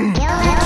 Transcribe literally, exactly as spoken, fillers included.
Yo